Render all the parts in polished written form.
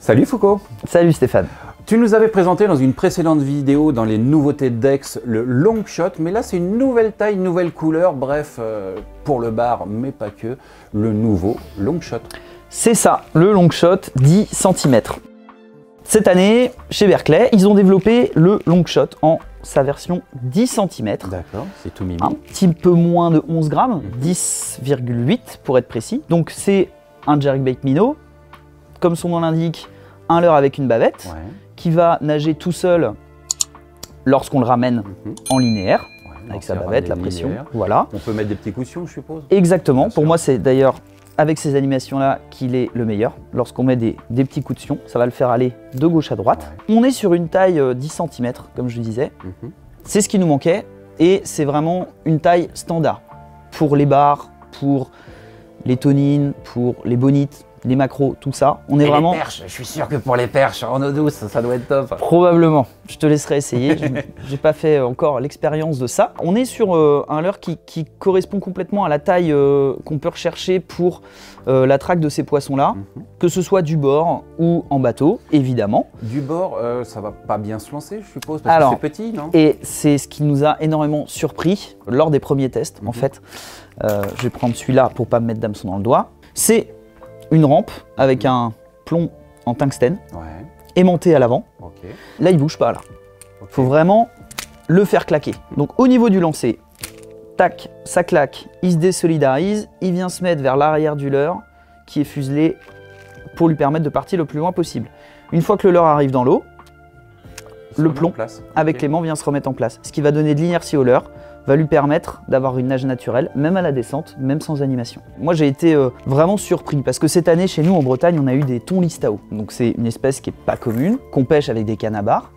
Salut Foucault. Salut Stéphane. Tu nous avais présenté dans une précédente vidéo, dans les nouveautés de Dex, le Long Shot, mais là c'est une nouvelle taille, nouvelle couleur, bref, pour le bar, mais pas que, le nouveau Long Shot. C'est ça, le Long Shot 10 cm. Cette année, chez Berkley, ils ont développé le Long Shot en sa version 10 cm. D'accord, c'est tout mimi. Un petit peu moins de 11 grammes, 10,8 pour être précis. Donc c'est un Jerkbait Minnow, comme son nom l'indique, un leurre avec une bavette. Ouais. Qui va nager tout seul lorsqu'on le ramène en linéaire, ouais, avec sa bavette, la pression. Voilà. On peut mettre des petits cushions, je suppose. Exactement. Bien pour sûr. Moi, c'est d'ailleurs avec ces animations-là qu'il est le meilleur. Lorsqu'on met des petits cushions, ça va le faire aller de gauche à droite. Ouais. On est sur une taille 10 cm, comme je le disais. C'est ce qui nous manquait et c'est vraiment une taille standard pour les bars, pour les tonines, pour les bonites. Les macros, tout ça, on est et vraiment... les perches, je suis sûr que pour les perches, en eau douce, ça doit être top. Probablement, je te laisserai essayer, j'ai pas fait encore l'expérience de ça. On est sur un leurre qui correspond complètement à la taille qu'on peut rechercher pour la traque de ces poissons-là, que ce soit du bord ou en bateau, évidemment. Du bord, ça va pas bien se lancer, je suppose, parce que c'est petit, non? Et c'est ce qui nous a énormément surpris lors des premiers tests, en fait. Je vais prendre celui-là pour pas me mettre d'hameçon dans le doigt. C'est une rampe avec un plomb en tungstène, aimanté à l'avant. Là, il bouge pas, là. Faut vraiment le faire claquer. Donc, au niveau du lancer, tac, ça claque, il se désolidarise, il vient se mettre vers l'arrière du leurre qui est fuselé pour lui permettre de partir le plus loin possible. Une fois que le leurre arrive dans l'eau, le plomb avec l'aimant vient se remettre en place, ce qui va donner de l'inertie au leurre, va lui permettre d'avoir une nage naturelle, même à la descente, même sans animation. Moi, j'ai été vraiment surpris parce que cette année, chez nous en Bretagne, on a eu des thons listao. Donc, c'est une espèce qui n'est pas commune, qu'on pêche avec des canabars.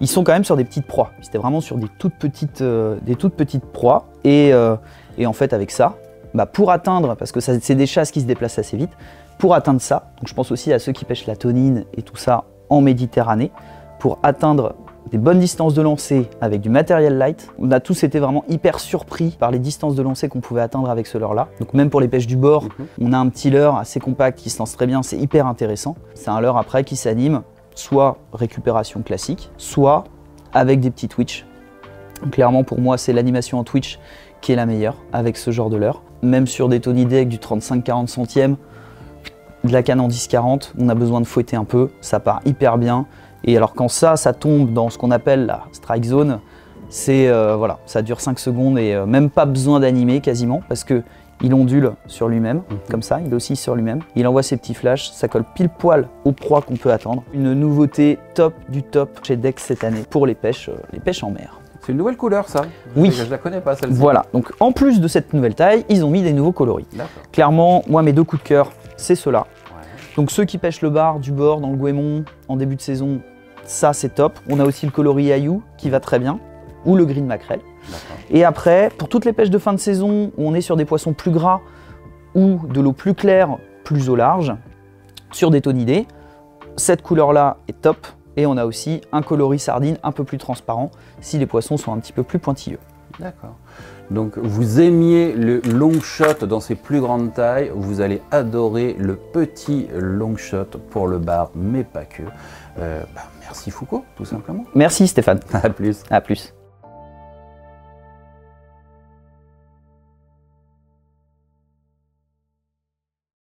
Ils sont quand même sur des petites proies. C'était vraiment sur des toutes petites proies. Et en fait, avec ça, bah, pour atteindre, parce que c'est des chasses qui se déplacent assez vite, pour atteindre ça, donc je pense aussi à ceux qui pêchent la tonine et tout ça en Méditerranée, pour atteindre des bonnes distances de lancer avec du matériel light. On a tous été vraiment hyper surpris par les distances de lancer qu'on pouvait atteindre avec ce leurre-là. Donc même pour les pêches du bord, on a un petit leurre assez compact qui se lance très bien, c'est hyper intéressant. C'est un leurre après qui s'anime, soit récupération classique, soit avec des petits twitch. Clairement pour moi, c'est l'animation en twitch qui est la meilleure avec ce genre de leurre. Même sur des tonidés avec du 35-40 centièmes, de la canne en 10-40, on a besoin de fouetter un peu, ça part hyper bien. Et alors quand ça tombe dans ce qu'on appelle la strike zone, c'est voilà, ça dure 5 secondes et même pas besoin d'animer quasiment parce que il ondule sur lui-même, comme ça, il oscille sur lui-même, il envoie ses petits flashs, ça colle pile poil aux proies qu'on peut attendre. Une nouveauté top du top chez Dex cette année pour les pêches en mer. C'est une nouvelle couleur ça? Oui. Je la connais pas celle-ci. Voilà, donc en plus de cette nouvelle taille, ils ont mis des nouveaux coloris. Clairement, moi mes deux coups de cœur, c'est ceux-là. Donc ceux qui pêchent le bar, du bord, dans le goémon, en début de saison, ça c'est top. On a aussi le coloris Ayou qui va très bien, ou le green mackerel. Et après, pour toutes les pêches de fin de saison, où on est sur des poissons plus gras ou de l'eau plus claire, plus au large, sur des tonidés, cette couleur-là est top. Et on a aussi un coloris sardine un peu plus transparent, si les poissons sont un petit peu plus pointilleux. D'accord. Donc vous aimiez le Long Shot dans ses plus grandes tailles, vous allez adorer le petit Long Shot pour le bar, mais pas que. Merci Foucault, tout simplement. Merci Stéphane. À plus. À plus.